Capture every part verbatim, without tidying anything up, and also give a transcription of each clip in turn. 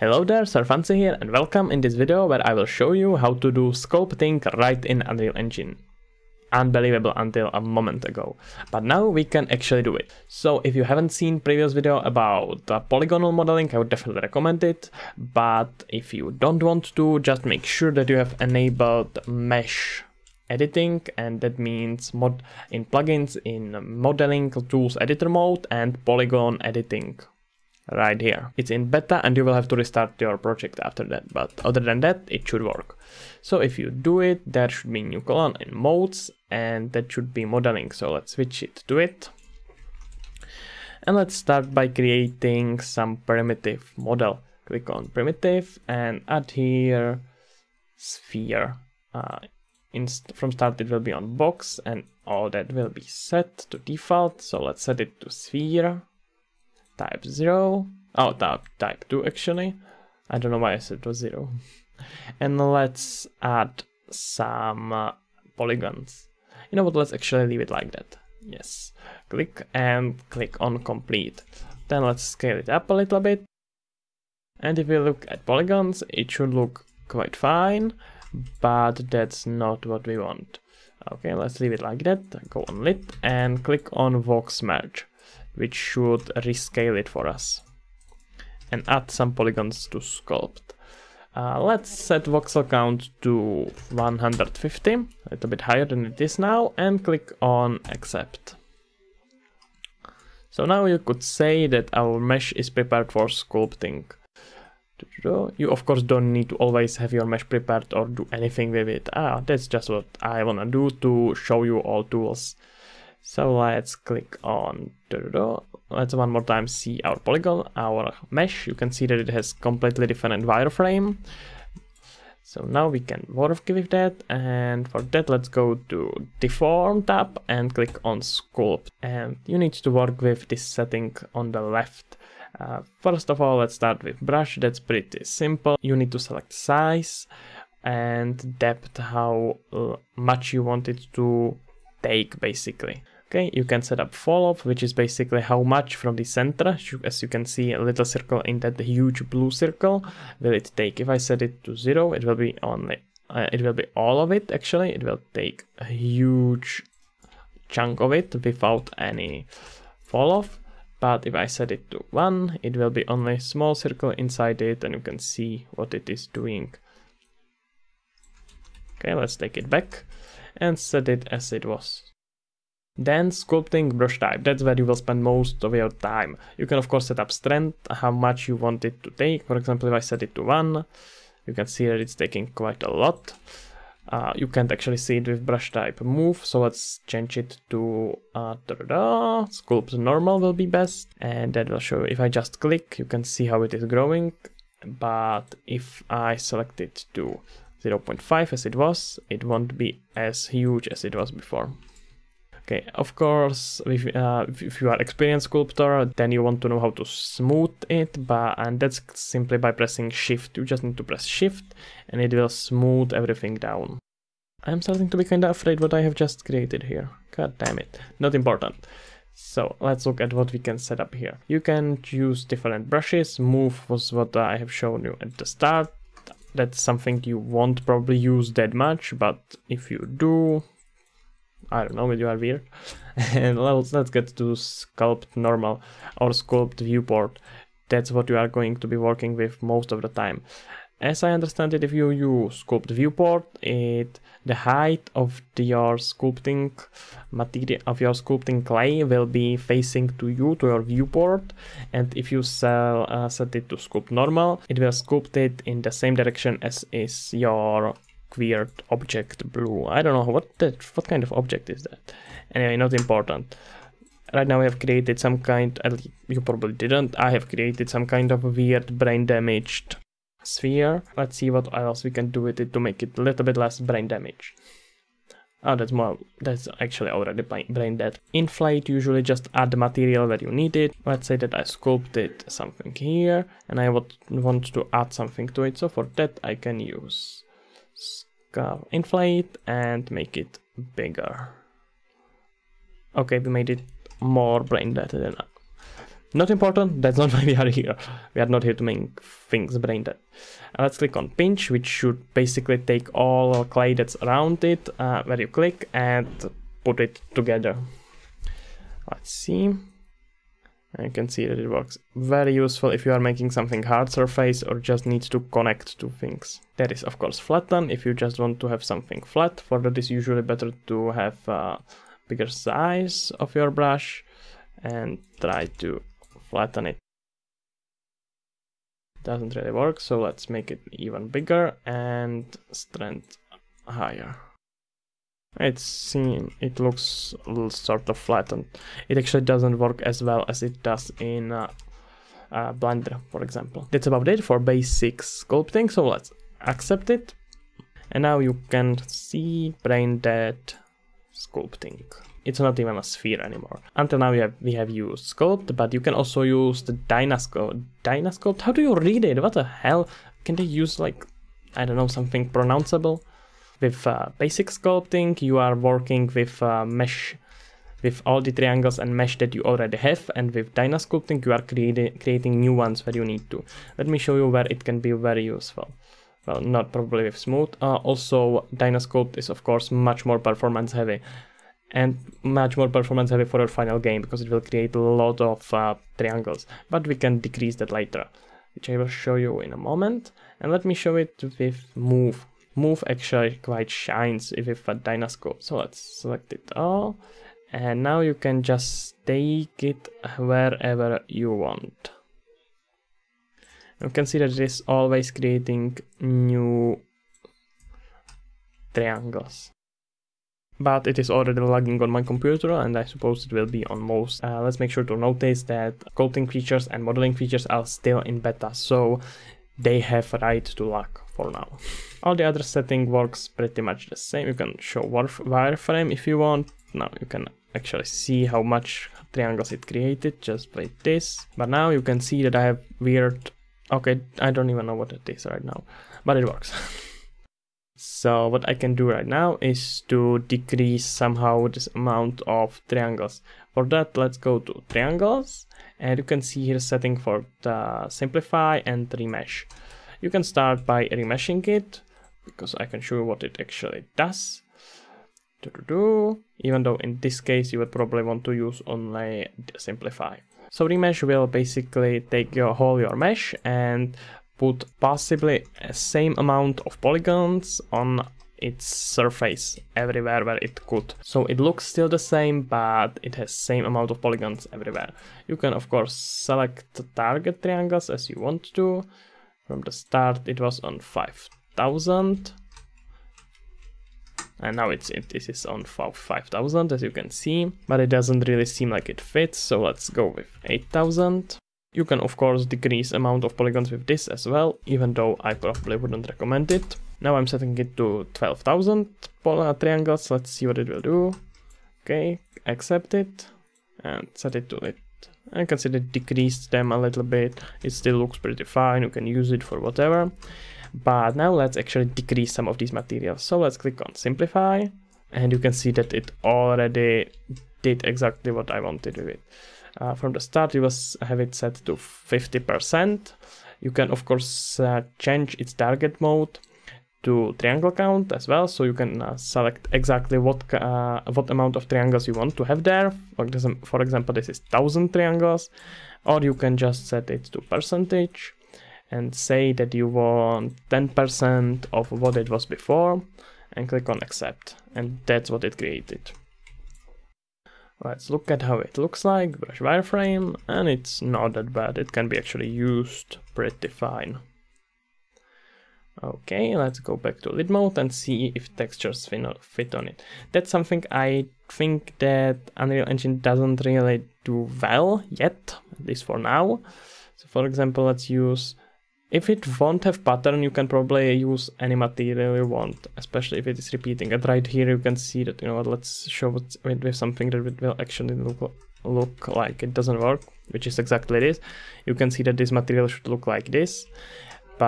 Hello there, Sir Fansi here and welcome in this video where I will show you how to do sculpting right in Unreal Engine. Unbelievable until a moment ago, but now we can actually do it. So if you haven't seen previous video about uh, polygonal modeling, I would definitely recommend it, but if you don't want to, just make sure that you have enabled mesh editing, and that means mod in plugins in modeling tools editor mode and polygon editing. Right here. It's in beta and you will have to restart your project after that, but other than that it should work. So if you do it, there should be new column in modes and that should be modeling. So let's switch it to it. And let's start by creating some primitive model. Click on primitive and add here sphere. Uh, inst from start it will be on box and all that will be set to default. So let's set it to sphere. Type zero, oh type, type two actually, I don't know why I said it was zero. And let's add some uh, polygons. You know what, let's actually leave it like that. Yes, click and click on complete. Then let's scale it up a little bit. And if we look at polygons, it should look quite fine, but that's not what we want. Okay, let's leave it like that, go on lit and click on vox merge, which should rescale it for us and add some polygons to sculpt. Uh, let's set voxel count to one hundred fifty, a little bit higher than it is now, and click on accept. So now you could say that our mesh is prepared for sculpting. You of course don't need to always have your mesh prepared or do anything with it. Ah, that's just what I wanna do to show you all tools. So let's click on, let's one more time see our polygon, our mesh. You can see that it has completely different wireframe. So now we can work with that, and for that let's go to deform tab and click on sculpt. And you need to work with this setting on the left. Uh, first of all, let's start with brush. That's pretty simple. You need to select size and depth, how uh, much you want it to take basically. Okay, you can set up fall-off, which is basically how much from the center, as you can see a little circle in that huge blue circle, will it take. If I set it to zero, it will be only, uh, it will be all of it actually, it will take a huge chunk of it without any fall-off. But if I set it to one, it will be only a small circle inside it and you can see what it is doing. Okay, let's take it back and set it as it was. Then sculpting brush type, that's where you will spend most of your time. You can of course set up strength, how much you want it to take. For example, if I set it to one, you can see that it's taking quite a lot. Uh, you can't actually see it with brush type move, so let's change it to uh, sculpt normal will be best, and that will show you. If I just click, you can see how it is growing, but if I select it to zero point five as it was, it won't be as huge as it was before. Okay, of course, if, uh, if you are experienced sculptor, then you want to know how to smooth it, but, and that's simply by pressing shift. You just need to press shift and it will smooth everything down. I'm starting to be kind of afraid what I have just created here. God damn it, not important. So let's look at what we can set up here. You can use different brushes. Move was what I have shown you at the start. That's something you won't probably use that much, but if you do, I don't know, you are weird. And let's, let's get to sculpt normal or sculpt viewport. That's what you are going to be working with most of the time. As I understand it, if you use sculpt viewport, it the height of the, your sculpting material of your sculpting clay will be facing to you, to your viewport. And if you sell, uh, set it to sculpt normal, it will sculpt it in the same direction as is your weird object blue. I don't know what that, what kind of object is that. Anyway, not important. Right now, I have created some kind. At least you probably didn't. I have created some kind of weird brain damaged sphere. Let's see what else we can do with it to make it a little bit less brain damage. Oh, that's more, that's actually already brain dead. Inflate, usually just add the material that you need it. Let's say that I sculpted something here and I would want to add something to it. So for that I can use inflate and make it bigger. Okay, we made it more brain dead than Not important, that's not why we are here. We are not here to make things brain dead. Uh, let's click on pinch, which should basically take all our clay that's around it, uh, where you click, and put it together. Let's see. You can see that it works. Very useful if you are making something hard surface or just needs to connect to things. There is of course flatten, if you just want to have something flat. For that it's usually better to have a bigger size of your brush and try to flatten it. Doesn't really work, so let's make it even bigger and strength higher. It's seen, it looks a little sort of flattened. It actually doesn't work as well as it does in uh, uh, Blender, for example. That's about it for basic sculpting, so let's accept it. And now you can see brain dead sculpting. It's not even a sphere anymore. Until now we have, we have used Sculpt, but you can also use the DynaSculpt. DynaSculpt? How do you read it? What the hell? Can they use like, I don't know, something pronounceable? With uh, basic sculpting, you are working with uh, mesh, with all the triangles and mesh that you already have, and with DynaSculpting, you are creati creating new ones where you need to. Let me show you where it can be very useful. Well, not probably with smooth. Uh, also, DynaSculpt is of course much more performance heavy, and much more performance heavy for your final game because it will create a lot of uh, triangles. But we can decrease that later, which I will show you in a moment. And let me show it with move. Move actually quite shines with a DynaSculpt, so let's select it all, and now you can just take it wherever you want. You can see that it is always creating new triangles, but it is already lagging on my computer, and I suppose it will be on most. Uh, let's make sure to notice that sculpting features and modeling features are still in beta, so they have right to lag for now. All the other setting works pretty much the same. You can show wireframe if you want. Now you can actually see how much triangles it created just by this. But now you can see that I have weird... Okay, I don't even know what it is right now, but it works. So what I can do right now is to decrease somehow this amount of triangles. For that, let's go to triangles, and you can see here setting for the simplify and remesh. You can start by remeshing it, because I can show you what it actually does. Do -do -do. Even though in this case you would probably want to use only simplify. So remesh will basically take your whole your mesh and put possibly the same amount of polygons on its surface everywhere where it could. So it looks still the same, but it has same amount of polygons everywhere. You can of course select the target triangles as you want to. From the start it was on five thousand, and now it's it, it is on five thousand as you can see, but it doesn't really seem like it fits, so let's go with eight thousand. You can of course decrease amount of polygons with this as well, even though I probably wouldn't recommend it. Now I'm setting it to twelve thousand triangles. Let's see what it will do. Okay, accept it and set it to it. I can see that decreased them a little bit. It still looks pretty fine. You can use it for whatever. But now let's actually decrease some of these materials. So let's click on simplify, and you can see that it already did exactly what I wanted with it. Uh, from the start, you will have it set to fifty percent. You can, of course, uh, change its target mode to triangle count as well, so you can uh, select exactly what uh, what amount of triangles you want to have there. For example, this is one thousand triangles, or you can just set it to percentage and say that you want ten percent of what it was before, and click on accept, and that's what it created. Let's look at how it looks like. Brush wireframe, and it's not that bad. It can be actually used pretty fine. Okay, let's go back to lid mode and see if textures fit on it. That's something I think that Unreal Engine doesn't really do well yet, at least for now. So for example, let's use, if it won't have pattern, you can probably use any material you want, especially if it is repeating. And right here you can see that, you know what, let's show it with something that it will actually look, look like. It doesn't work, which is exactly this. You can see that this material should look like this.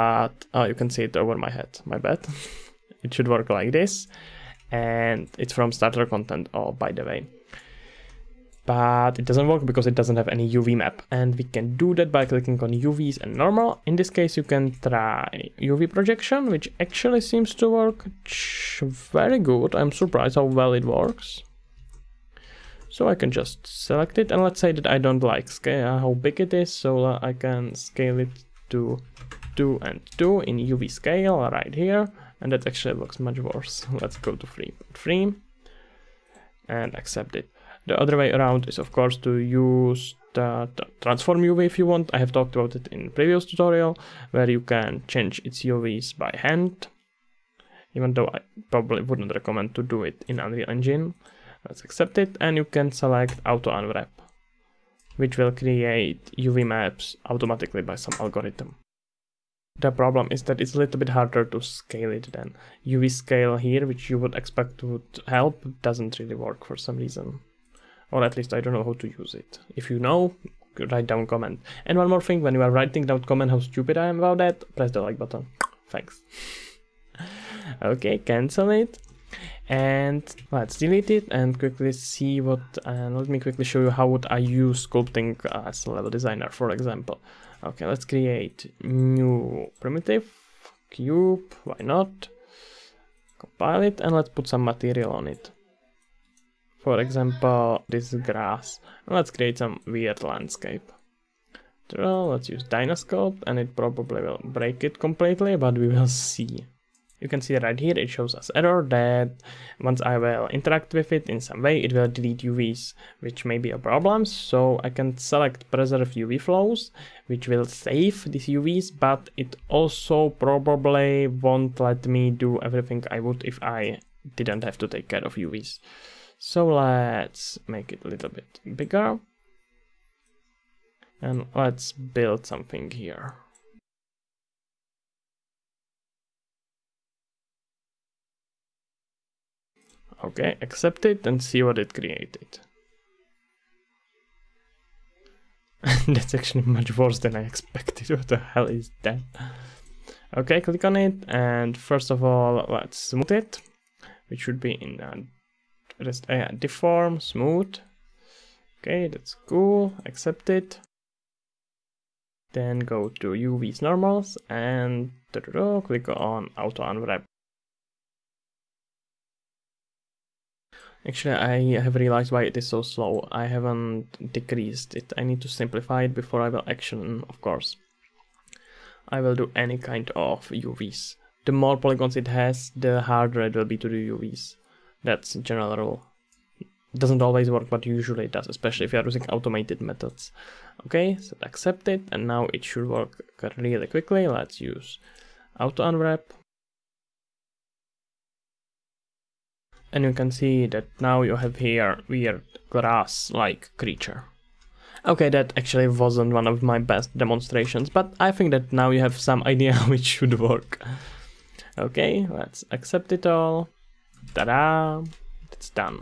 But oh, you can see it over my head, my bad. It should work like this, and it's from starter content, oh, by the way. but it doesn't work because it doesn't have any U V map. And we can do that by clicking on U Vs and normal. In this case, you can try U V projection, which actually seems to work very good. I'm surprised how well it works. So I can just select it, and let's say that I don't like scale, how big it is, so I can scale it to two and two in U V scale right here, and that actually looks much worse. Let's go to three point three and accept it. The other way around is of course to use the, the transform U V if you want. I have talked about it in previous tutorial where you can change its U Vs by hand, even though I probably wouldn't recommend to do it in Unreal Engine. Let's accept it, and you can select auto unwrap, which will create U V maps automatically by some algorithm. The problem is that it's a little bit harder to scale it than U V scale here, which you would expect would help, doesn't really work for some reason. Or at least I don't know how to use it. If you know, write down comment. And one more thing, when you are writing down comment how stupid I am about that, press the like button. Thanks. Okay, cancel it. And let's delete it and quickly see what, and uh, let me quickly show you how would I use sculpting as a level designer, for example. Okay, let's create new primitive cube, why not? Compile it and let's put some material on it. For example, this grass. And let's create some weird landscape. So let's use DynaSculpt, and it probably will break it completely, but we will see. You can see right here, it shows us error that once I will interact with it in some way, it will delete U Vs, which may be a problem. So I can select preserve U V flows, which will save these U Vs, but it also probably won't let me do everything I would if I didn't have to take care of U Vs. So let's make it a little bit bigger. And let's build something here. Okay, accept it and see what it created. That's actually much worse than I expected. What the hell is that? Okay, click on it, and first of all, let's smooth it, which should be in uh, rest, uh, deform, smooth. Okay, that's cool, accept it. Then go to U Vs normals and click on auto unwrap. Actually, I have realized why it is so slow. I haven't decreased it. I need to simplify it before I will action, of course. I will do any kind of U Vs. The more polygons it has, the harder it will be to do U Vs. That's a general rule. It doesn't always work, but usually it does, especially if you are using automated methods. Okay, so accept it, and now it should work really quickly. Let's use auto unwrap. And you can see that now you have here weird grass-like creature. Okay, that actually wasn't one of my best demonstrations, but I think that now you have some idea how it should work. Okay, let's accept it all. Ta-da! It's done.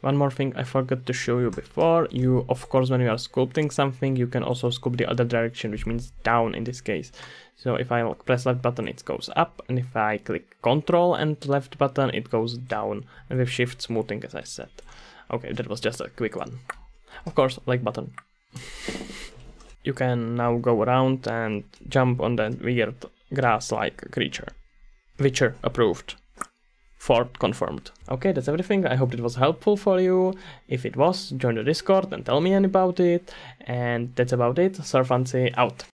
One more thing I forgot to show you before. You, of course, when you are sculpting something, you can also sculpt the other direction, which means down in this case. So if I press left button, it goes up, and if I click Control and left button, it goes down, and with Shift smoothing, as I said. Okay, that was just a quick one. Of course, like button. You can now go around and jump on that weird grass-like creature. Witcher approved. Fort confirmed. Okay, that's everything. I hope it was helpful for you. If it was, join the Discord and tell me about it. And that's about it. Sir Fansi out.